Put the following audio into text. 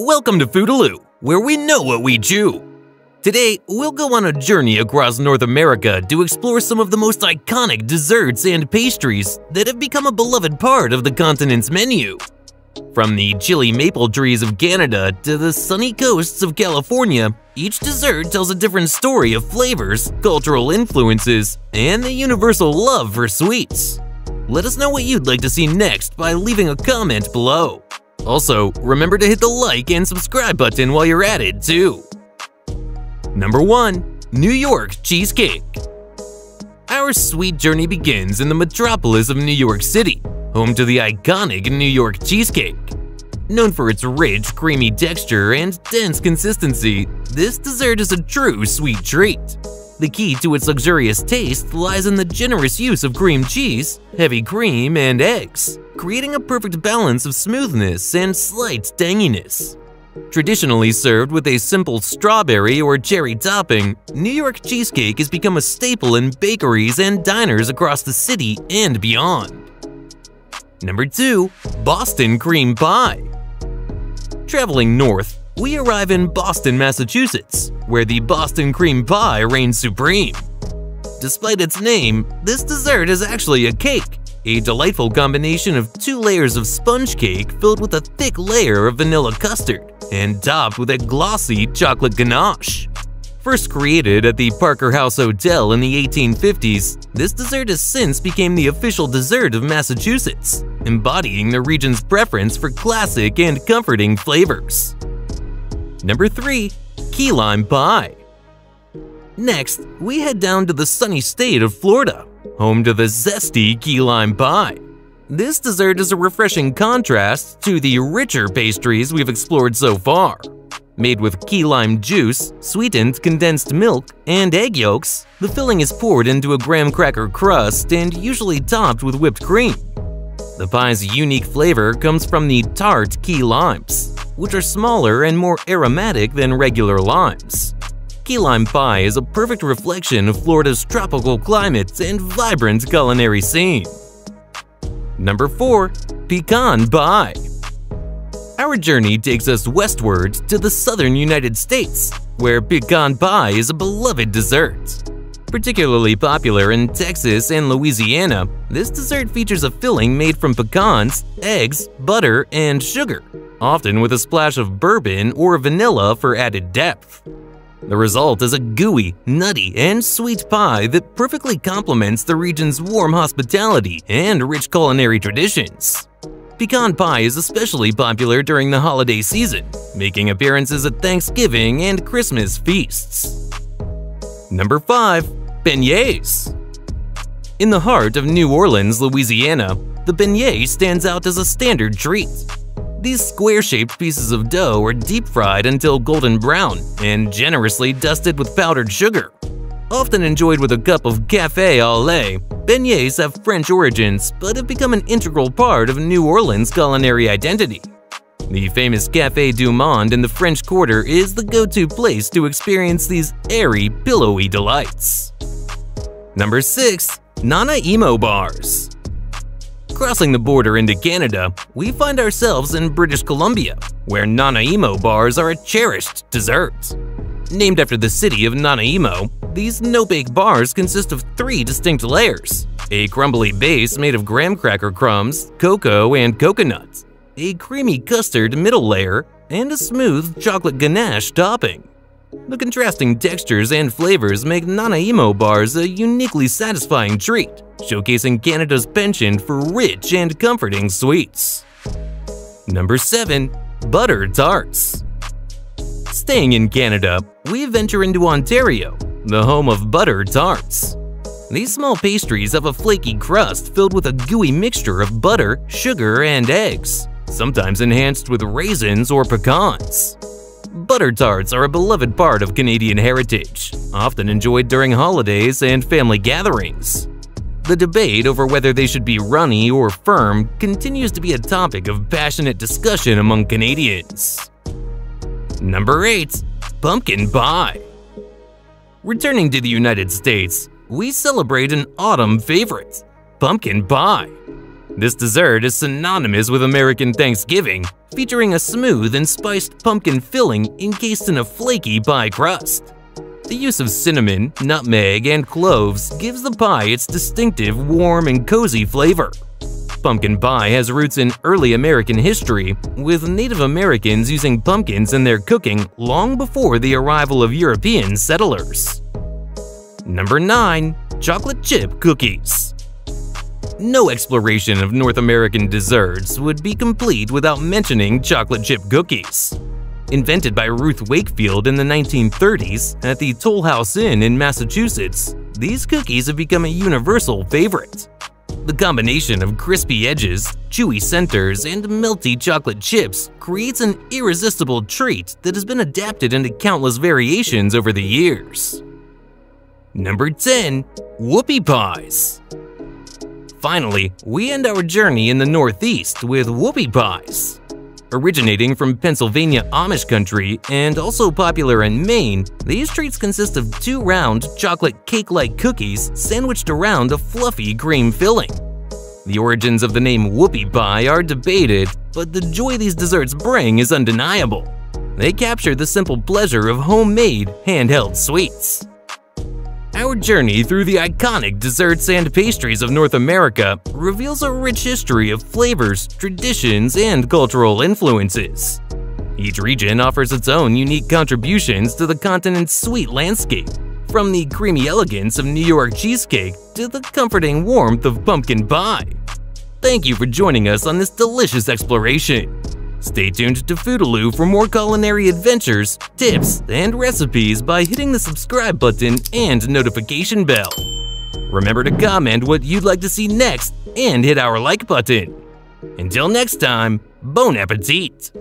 Welcome to FooDooLoo, where we know what we chew. Today, we'll go on a journey across North America to explore some of the most iconic desserts and pastries that have become a beloved part of the continent's menu. From the chilly maple trees of Canada to the sunny coasts of California, each dessert tells a different story of flavors, cultural influences, and the universal love for sweets. Let us know what you'd like to see next by leaving a comment below. Also, remember to hit the like and subscribe button while you're at it, too. Number 1. New York Cheesecake. Our sweet journey begins in the metropolis of New York City, home to the iconic New York cheesecake. Known for its rich, creamy texture and dense consistency, this dessert is a true sweet treat. The key to its luxurious taste lies in the generous use of cream cheese, heavy cream, and eggs, creating a perfect balance of smoothness and slight tanginess. Traditionally served with a simple strawberry or cherry topping, New York cheesecake has become a staple in bakeries and diners across the city and beyond. Number 2. Boston Cream Pie. Traveling north, we arrive in Boston, Massachusetts, where the Boston Cream Pie reigns supreme. Despite its name, this dessert is actually a cake, a delightful combination of two layers of sponge cake filled with a thick layer of vanilla custard and topped with a glossy chocolate ganache. First created at the Parker House Hotel in the 1850s, this dessert has since become the official dessert of Massachusetts, embodying the region's preference for classic and comforting flavors. Number 3. Key Lime Pie. Next, we head down to the sunny state of Florida, home to the zesty key lime pie. This dessert is a refreshing contrast to the richer pastries we've explored so far. Made with key lime juice, sweetened condensed milk, and egg yolks, the filling is poured into a graham cracker crust and usually topped with whipped cream. The pie's unique flavor comes from the tart key limes, which are smaller and more aromatic than regular limes. Key lime pie is a perfect reflection of Florida's tropical climate and vibrant culinary scene. Number 4. Pecan Pie. Our journey takes us westward to the southern United States, where pecan pie is a beloved dessert. Particularly popular in Texas and Louisiana, this dessert features a filling made from pecans, eggs, butter, and sugar, often with a splash of bourbon or vanilla for added depth. The result is a gooey, nutty, and sweet pie that perfectly complements the region's warm hospitality and rich culinary traditions. Pecan pie is especially popular during the holiday season, making appearances at Thanksgiving and Christmas feasts. Number 5. Beignets. In the heart of New Orleans, Louisiana, the beignet stands out as a standard treat. These square-shaped pieces of dough are deep-fried until golden brown and generously dusted with powdered sugar. Often enjoyed with a cup of café au lait, beignets have French origins but have become an integral part of New Orleans' culinary identity. The famous Café du Monde in the French Quarter is the go-to place to experience these airy, pillowy delights. Number 6. Nanaimo Bars. Crossing the border into Canada, we find ourselves in British Columbia, where Nanaimo bars are a cherished dessert. Named after the city of Nanaimo, these no-bake bars consist of three distinct layers: a crumbly base made of graham cracker crumbs, cocoa, and coconut, a creamy custard middle layer, and a smooth chocolate ganache topping. The contrasting textures and flavors make Nanaimo bars a uniquely satisfying treat, showcasing Canada's penchant for rich and comforting sweets. Number 7. Butter Tarts. Staying in Canada, we venture into Ontario, the home of butter tarts. These small pastries have a flaky crust filled with a gooey mixture of butter, sugar, and eggs, sometimes enhanced with raisins or pecans. Butter tarts are a beloved part of Canadian heritage, often enjoyed during holidays and family gatherings. The debate over whether they should be runny or firm continues to be a topic of passionate discussion among Canadians. Number 8. Pumpkin Pie. Returning to the United States, we celebrate an autumn favorite, pumpkin pie. This dessert is synonymous with American Thanksgiving, featuring a smooth and spiced pumpkin filling encased in a flaky pie crust. The use of cinnamon, nutmeg, and cloves gives the pie its distinctive warm and cozy flavor. Pumpkin pie has roots in early American history, with Native Americans using pumpkins in their cooking long before the arrival of European settlers. Number 9. Chocolate Chip Cookies. No exploration of North American desserts would be complete without mentioning chocolate chip cookies. Invented by Ruth Wakefield in the 1930s at the Toll House Inn in Massachusetts, these cookies have become a universal favorite. The combination of crispy edges, chewy centers, and melty chocolate chips creates an irresistible treat that has been adapted into countless variations over the years. Number 10. Whoopie Pies. Finally, we end our journey in the Northeast with Whoopie Pies. Originating from Pennsylvania Amish country and also popular in Maine, these treats consist of two round, chocolate cake-like cookies sandwiched around a fluffy cream filling. The origins of the name Whoopie Pie are debated, but the joy these desserts bring is undeniable. They capture the simple pleasure of homemade, handheld sweets. Our journey through the iconic desserts and pastries of North America reveals a rich history of flavors, traditions, and cultural influences. Each region offers its own unique contributions to the continent's sweet landscape, from the creamy elegance of New York cheesecake to the comforting warmth of pumpkin pie. Thank you for joining us on this delicious exploration. Stay tuned to FooDooLoo for more culinary adventures, tips, and recipes by hitting the subscribe button and notification bell. Remember to comment what you'd like to see next and hit our like button. Until next time, bon appetit!